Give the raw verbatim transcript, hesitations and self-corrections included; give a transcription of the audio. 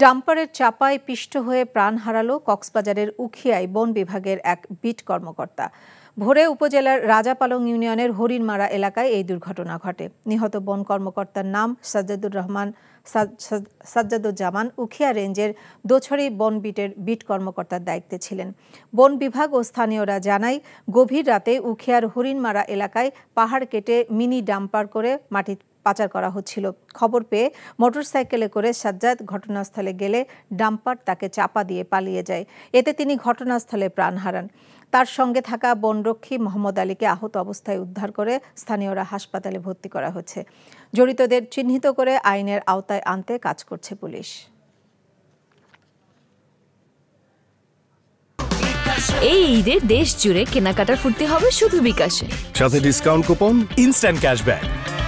ডাম্পারের চাপায় পিষ্ট হয়ে প্রাণ হারালো কক্সবাজারের উখিয়ায় বন বিভাগের এক বিট কর্মকর্তা। ভোরে উপজেলার রাজাপালং ইউনিয়নের হরিণমারা এলাকায় এই দুর্ঘটনা ঘটে। নিহত বন কর্মকর্তার নাম সাজ্জাদুর রহমান সাজ্জাদ জামান উখিয়া রেঞ্জের দোছড়ি বন বিটের বিট কর্মকর্তার দায়িত্বে ছিলেন। বন বিভাগ ও স্থানীয়রা জানায়, গভীর রাতে উখিয়ার হরিণমারা এলাকায় পাহাড় কেটে মিনি ডাম্পার করে মাটি পাচার করা হচ্ছিল। খবর পেয়ে মোটরসাইকেলে করে সাজ্জাদ ঘটনাস্থলে গেলে ডাম্পার তাকে চাপা দিয়ে পালিয়ে যায়। এতে তিনি ঘটনাস্থলে প্রাণ হারান। তার সঙ্গে থাকা বনরক্ষী মোহাম্মদ আলীকে আহত অবস্থায় উদ্ধার করে স্থানীয়রা হাসপাতালে ভর্তি করা হয়েছে। জড়িতদের চিহ্নিত করে আইনের আওতায় আনতে কাজ করছে পুলিশ। এই ঈদে দেশ জুড়ে কেনাকাটার ফুর্তি হবে শুধু বিকাশে, সাথে ডিসকাউন্ট কুপন, ইনস্ট্যান্ট ক্যাশব্যাক।